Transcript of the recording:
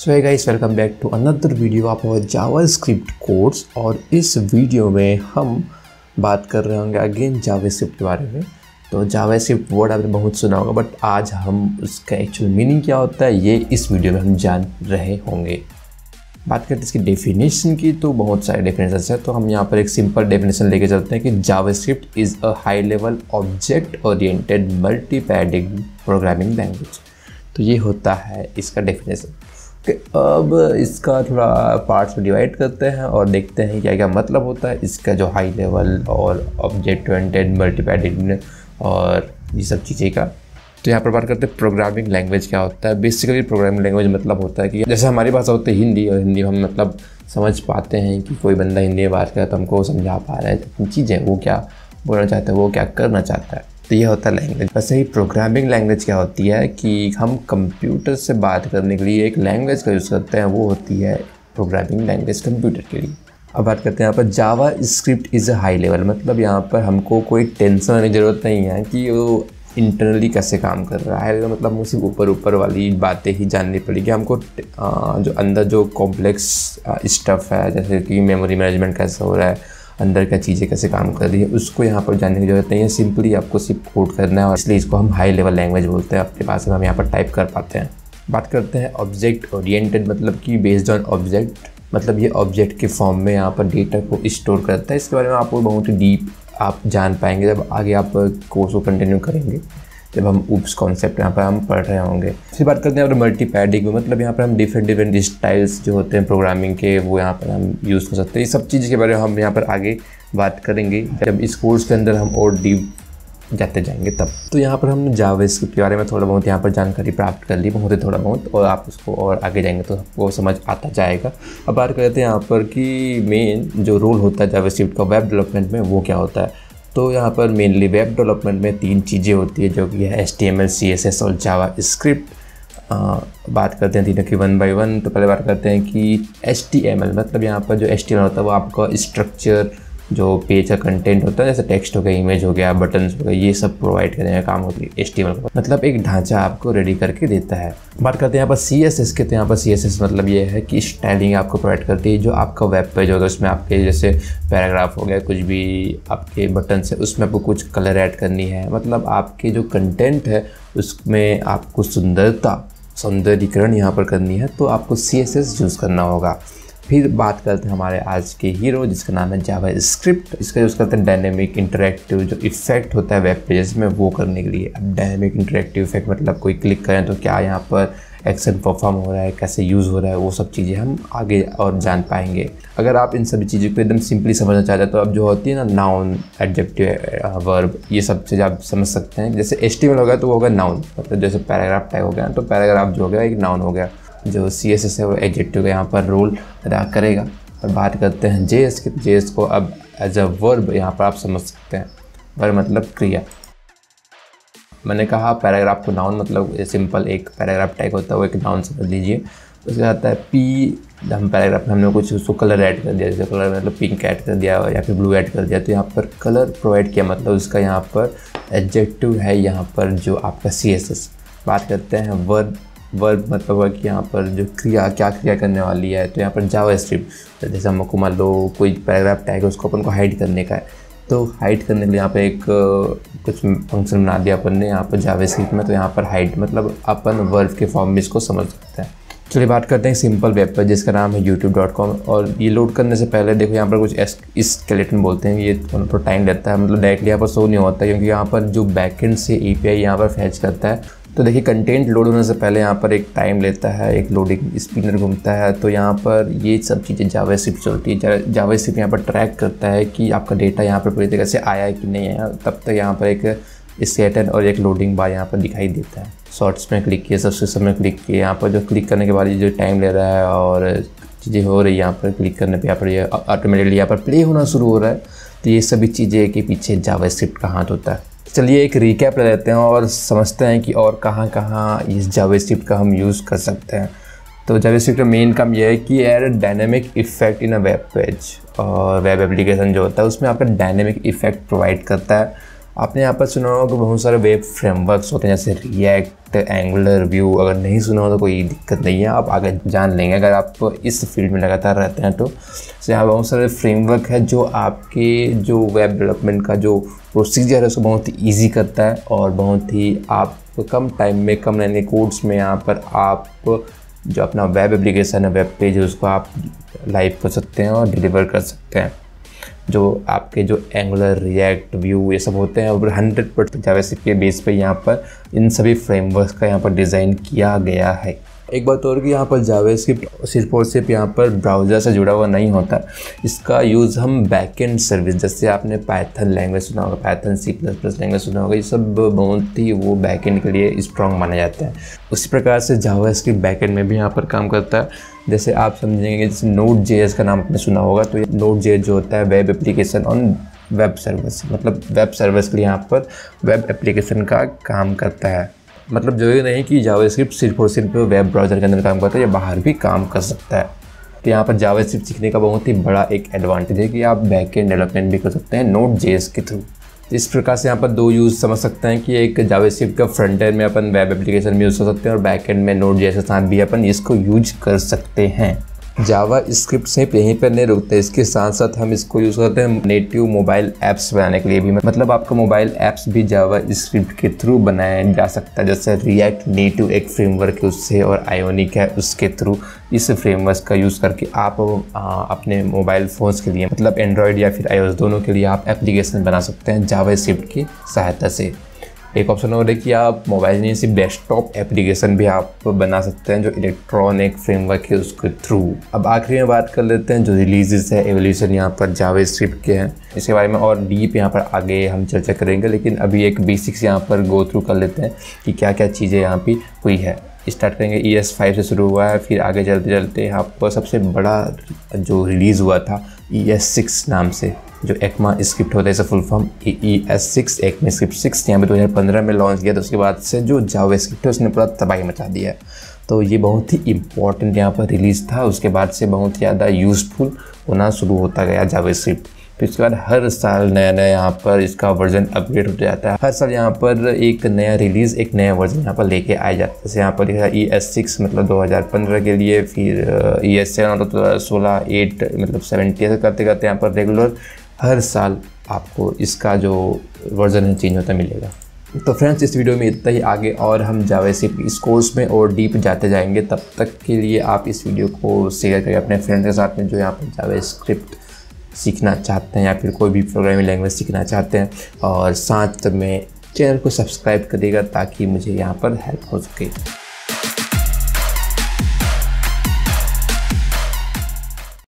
So hey guys, welcome back to another video of our JavaScript course. और इस video में हम बात कर रहे होंगे अगेन जावास्क्रिप्ट के बारे में। तो जावास्क्रिप्ट वर्ड आपने बहुत सुना होगा, बट आज हम उसका एक्चुअल मीनिंग क्या होता है ये इस वीडियो में हम जान रहे होंगे। बात करते हैं इसकी डेफिनेशन की, तो बहुत सारे डेफिनेशन है, तो हम यहाँ पर एक सिंपल डेफिनेशन लेके चलते हैं कि JavaScript is a high level object oriented multi padding programming language. तो ये होता है इसका डेफिनेशन। अब इसका थोड़ा पार्ट्स में डिवाइड करते हैं और देखते हैं क्या क्या मतलब होता है इसका, जो हाई लेवल और ऑब्जेक्ट ओरिएंटेड मल्टी पैडिंग और ये सब चीज़ें का। तो यहाँ पर बात करते हैं प्रोग्रामिंग लैंग्वेज क्या होता है। बेसिकली प्रोग्रामिंग लैंग्वेज मतलब होता है कि जैसे हमारी भाषा होती है हिंदी, और हिंदी हम मतलब समझ पाते हैं कि कोई बंदा हिंदी में बात करे तो हमको समझा पा रहा है तो चीज़ें, वो क्या बोलना चाहता है, वो क्या करना चाहता है, तो ये होता है लैंग्वेज। वैसे ही प्रोग्रामिंग लैंग्वेज क्या होती है कि हम कंप्यूटर से बात करने के लिए एक लैंग्वेज का यूज़ करते हैं, वो होती है प्रोग्रामिंग लैंग्वेज कंप्यूटर के लिए। अब बात करते हैं यहाँ पर JavaScript is a high level, मतलब यहाँ पर हमको कोई टेंशन होने की ज़रूरत नहीं है कि वो इंटरनली कैसे काम कर रहा है। मतलब हम सिर्फ ऊपर ऊपर वाली बातें ही जाननी पड़ेगी हमको, जो अंदर जो कॉम्प्लेक्स स्टफ़ है, जैसे कि मेमोरी मैनेजमेंट कैसे हो रहा है, अंदर क्या चीज़ें कैसे काम कर रही है, उसको यहाँ पर जानने की ज़रूरत नहीं है। सिंपली आपको सिर्फ कोड करना है, और इसलिए इसको हम हाई लेवल लैंग्वेज बोलते हैं। अपने पास हम यहाँ पर टाइप कर पाते हैं। बात करते हैं ऑब्जेक्ट ओरिएंटेड, मतलब कि बेस्ड ऑन ऑब्जेक्ट, मतलब ये ऑब्जेक्ट के फॉर्म में यहाँ पर डेटा को स्टोर करता है। इसके बारे में आपको बहुत ही डीप आप जान पाएंगे जब आगे आप कोर्स को कंटिन्यू करेंगे, जब हम ओप्स कॉन्सेप्ट यहाँ पर हम पढ़ रहे होंगे। फिर बात करते हैं यहाँ पर मल्टी पैडिंग में, मतलब यहाँ पर हम डिफरेंट स्टाइल्स जो होते हैं प्रोग्रामिंग के, वो यहाँ पर हम यूज़ कर सकते हैं। इस सब चीज़ के बारे में हम यहाँ पर आगे बात करेंगे जब इस कोर्स के अंदर हम और डीप जाते जाएंगे तब। तो यहाँ पर हमने जावास्क्रिप्ट के बारे में थोड़ा बहुत यहाँ पर जानकारी प्राप्त कर ली, बहुत ही थोड़ा बहुत, और आप उसको और आगे जाएंगे तो आपको समझ आता जाएगा। अब बात करते हैं यहाँ पर कि मेन जो रोल होता है जावास्क्रिप्ट का वेब डेवलपमेंट में, वो क्या होता है। तो यहाँ पर मेनली वेब डेवलपमेंट में तीन चीज़ें होती है, जो कि है HTML, CSS और जावास्क्रिप्ट। बात करते हैं तीनों की वन बाई वन। तो पहले बात करते हैं कि HTML, मतलब यहाँ पर जो HTML होता है वो आपका स्ट्रक्चर, जो पेज का कंटेंट होता है, जैसे टेक्स्ट हो गया, इमेज हो गया, बटन्स हो गए, ये सब प्रोवाइड करने का काम होती है HTML, मतलब एक ढांचा आपको रेडी करके देता है। बात करते हैं यहाँ पर CSS के, तो यहाँ पर CSS मतलब ये है कि स्टाइलिंग आपको प्रोवाइड करती है। जो आपका वेब पेज होगा उसमें आपके जैसे पैराग्राफ हो गया, कुछ भी आपके बटन्स है, उसमें आपको कुछ कलर ऐड करनी है, मतलब आपके जो कंटेंट है उसमें आपको सुंदरता, सौंदर्यीकरण यहाँ पर करनी है, तो आपको CSS यूज़ करना होगा। फिर बात करते हैं हमारे आज के हीरो, जिसका नाम है जावास्क्रिप्ट। इसका यूज़ करते हैं डायनेमिक इंटरेक्टिव जो इफेक्ट होता है वेब पेजेस में, वो करने के लिए। अब डायनेमिक इंटरेक्टिव इफेक्ट मतलब कोई क्लिक करें तो क्या यहाँ पर एक्शन परफॉर्म हो रहा है, कैसे यूज़ हो रहा है, वो सब चीज़ें हम आगे और जान पाएंगे। अगर आप इन सभी चीज़ों को एकदम सिंपली समझना चाहते हैं तो अब जो होती है ना नाउन, एडजेक्टिव, वर्ब, ये सब चीज़ आप समझ सकते हैं। जैसे HTML हो गया तो वो होगा नाउन, मतलब जैसे पैराग्राफ टैग हो गया तो पैराग्राफ जो हो गया एक नाउन हो गया। जो CSS है वो एडजेक्टिव का यहाँ पर रोल अदा करेगा। और बात करते हैं JS के, JS को अब एज अ वर्ब यहाँ पर आप समझ सकते हैं। वर्ब मतलब क्रिया। मैंने कहा पैराग्राफ को नाउन, मतलब सिंपल एक पैराग्राफ टैग होता है वो एक नाउन समझ लीजिए। उसके आता है P, हम पैराग्राफ में हमने कुछ उसको कलर ऐड कर दिया, जैसे कलर मतलब पिंक ऐड कर दिया या फिर ब्लू ऐड कर दिया, तो यहाँ पर कलर प्रोवाइड किया, मतलब उसका यहाँ पर एडजेक्टिव है यहाँ पर जो आपका CSS। बात करते हैं वर्ब, वर्ब मतलब है कि यहाँ पर जो क्रिया, क्या क्रिया करने वाली है, तो यहाँ पर जावास्क्रिप्ट जैसे हमको मान लो कोई पैराग्राफ टैग है उसको अपन को हाइड करने का है, तो हाइड करने के लिए यहाँ पर एक कुछ फंक्शन बना दिया अपन ने यहाँ पर जावास्क्रिप्ट में, तो यहाँ पर हाइड मतलब अपन वर्ब के फॉर्म में इसको समझ सकते हैं। चलिए बात करते हैं सिंपल वेब पर, जिसका नाम है youtube.com। और ये लोड करने से पहले देखो यहाँ पर कुछ स्केलेटन बोलते हैं, ये थोड़ा टाइम लेता है, मतलब डायरेक्टली यहाँ पर शो नहीं होता क्योंकि यहाँ पर जो बैकेंड से API यहाँ पर फैच करता है। तो देखिए कंटेंट लोड होने से पहले यहाँ पर एक टाइम लेता है, एक लोडिंग स्पिनर घूमता है, तो यहाँ पर ये सब चीज़ें जावास्क्रिप्ट चलती है। जावास्क्रिप्ट यहाँ पर ट्रैक करता है कि आपका डेटा यहाँ पर पूरी तरीके से आया है कि नहीं आया, तब तक यहाँ पर एक स्केलेटन और एक लोडिंग बार यहाँ पर दिखाई देता है। शॉर्ट्स में क्लिक किया, सब्सक्रिप्शन में क्लिक किया, यहाँ पर जो क्लिक करने के बाद जो टाइम ले रहा है और चीज़ें हो रही है, यहाँ पर क्लिक करने पर यहाँ पर ये ऑटोमेटिकली यहाँ पर प्ले होना शुरू हो रहा है। तो ये सभी चीज़ें के पीछे जावास्क्रिप्ट का हाथ होता है। चलिए एक रिकैप ले लेते हैं और समझते हैं कि और कहाँ कहाँ इस जावास्क्रिप्ट का हम यूज़ कर सकते हैं। तो जावास्क्रिप्ट का मेन काम यह है कि add dynamic effect in a web page, और वेब एप्लीकेशन जो होता है उसमें आपका डायनेमिक इफेक्ट प्रोवाइड करता है। आपने यहाँ पर सुना होगा कि बहुत सारे वेब फ्रेमवर्क्स होते हैं जैसे रिएक्ट, एंगुलर, व्यू। अगर नहीं सुना हो तो कोई दिक्कत नहीं है, आप आगे जान लेंगे अगर आप इस फील्ड में लगातार रहते हैं तो। सो यहाँ बहुत सारे फ्रेमवर्क है जो आपके जो वेब डेवलपमेंट का जो प्रोसीजर है उसको बहुत ही ईजी करता है और बहुत ही आप कम टाइम में, कम यानी कोड्स में यहाँ पर आप जो अपना वेब एप्लीकेशन है, वेब पेज है, उसको आप लाइव कर सकते हैं और डिलीवर कर सकते हैं। जो आपके जो एंगुलर, रिएक्ट, व्यू ये सब होते हैं और 100% जावास्क्रिप्ट के बेस पे यहाँ पर इन सभी फ्रेमवर्क्स का यहाँ पर डिज़ाइन किया गया है। एक बात और कि यहाँ पर जावास्क्रिप्ट सिर्फ और सिर्फ यहाँ पर ब्राउज़र से जुड़ा हुआ नहीं होता, इसका यूज़ हम बैकएंड सर्विस, जैसे आपने पाइथन लैंग्वेज सुना होगा, पाइथन C++ लैंग्वेज सुना होगा, ये सब बहुत ही वो बैकएंड के लिए स्ट्रॉन्ग माना जाता है। उसी प्रकार से जावास्क्रिप्ट बैकएंड में भी यहाँ पर काम करता है। जैसे आप समझेंगे जैसे Node.js का नाम आपने सुना होगा, तो Node.js जो होता है web application on web service, मतलब वेब सर्विस के लिए यहाँ पर वेब एप्लीकेशन का काम करता है। मतलब जरूरी नहीं कि जावास्क्रिप्ट सिर्फ और सिर्फ वेब ब्राउज़र के अंदर काम करता है, या बाहर भी काम कर सकता है। तो यहाँ पर जावास्क्रिप्ट सीखने का बहुत ही बड़ा एक एडवांटेज है कि आप बैकएंड डेवलपमेंट भी कर सकते हैं Node.js के थ्रू। इस प्रकार से यहाँ पर दो यूज़ समझ सकते हैं कि एक जावास्क्रिप्ट का फ्रंट एंड में अपन वेब एप्लीकेशन भी यूज़ कर सकते हैं और बैक एंड में Node.js के साथ भी अपन इसको यूज कर सकते हैं। जावास्क्रिप्ट सिर्फ यहीं पर नहीं रुकते, इसके साथ साथ हम इसको यूज़ करते हैं नेटिव मोबाइल ऐप्स बनाने के लिए भी। मतलब आपका मोबाइल ऐप्स भी जावास्क्रिप्ट के थ्रू बनाया जा सकता है, जैसे रिएक्ट नेटिव एक फ्रेमवर्क है उससे, और आयोनिक है उसके थ्रू। इस फ्रेमवर्क का यूज़ करके आप अपने मोबाइल फ़ोन्स के लिए, मतलब एंड्रॉयड या फिर iOS दोनों के लिए, आप एप्लीकेशन बना सकते हैं जावास्क्रिप्ट की सहायता से। एक ऑप्शन और है कि आप मोबाइल नहीं सिर्फ डेस्कटॉप एप्लीकेशन भी आप बना सकते हैं जो इलेक्ट्रॉनिक फ्रेमवर्क है उसके थ्रू। अब आखिरी में बात कर लेते हैं जो रिलीजेस है, एवोल्यूशन यहाँ पर जावास्क्रिप्ट के हैं, इसके बारे में और डीप यहाँ पर आगे हम चर्चा करेंगे। लेकिन अभी एक बेसिक्स यहाँ पर गो थ्रू कर लेते हैं कि क्या क्या चीज़ें यहाँ पर हुई है। स्टार्ट करेंगे ES5 से शुरू हुआ है, फिर आगे चलते चलते यहाँ पर सबसे बड़ा जो रिलीज़ हुआ था ES6 नाम से, जो ECMAScript होता है, इसका फुल फॉर्म ES6 ECMAScript 6। यहाँ पे 2015 में लॉन्च किया था। उसके बाद से जो जावास्क्रिप्ट है उसने पूरा तबाही मचा दिया है। तो ये बहुत ही इम्पॉर्टेंट यहाँ पर रिलीज़ था। उसके बाद से बहुत ज़्यादा यूज़फुल होना शुरू होता गया जावास्क्रिप्ट। फिर उसके बाद हर साल नया नया यहाँ पर इसका वर्जन अपग्रेड होता जाता है। हर साल यहाँ पर एक नया रिलीज़, एक नया वर्जन यहाँ पर लेके आया जाता है। जैसे यहाँ पर लिखा ES6 मतलब 2015 के लिए, फिर ES7 मतलब 2016, 8 मतलब 17 करते करते यहाँ पर रेगुलर हर साल आपको इसका जो वर्जन है चेंज होता मिलेगा। तो फ्रेंड्स, इस वीडियो में इतना ही। आगे और हम जावास्क्रिप्ट इस कोर्स में और डीप जाते जाएंगे। तब तक के लिए आप इस वीडियो को शेयर करें अपने फ्रेंड्स के साथ में जो यहाँ पर जावास्क्रिप्ट सीखना चाहते हैं या फिर कोई भी प्रोग्रामिंग लैंग्वेज सीखना चाहते हैं, और साथ में चैनल को सब्सक्राइब करिएगा ताकि मुझे यहाँ पर हेल्प हो सके।